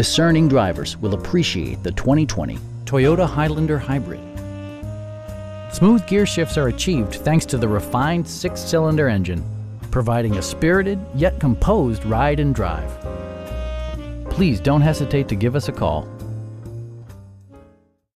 Discerning drivers will appreciate the 2020 Toyota Highlander Hybrid. Smooth gear shifts are achieved thanks to the refined 6-cylinder engine, providing a spirited yet composed ride and drive. Please don't hesitate to give us a call.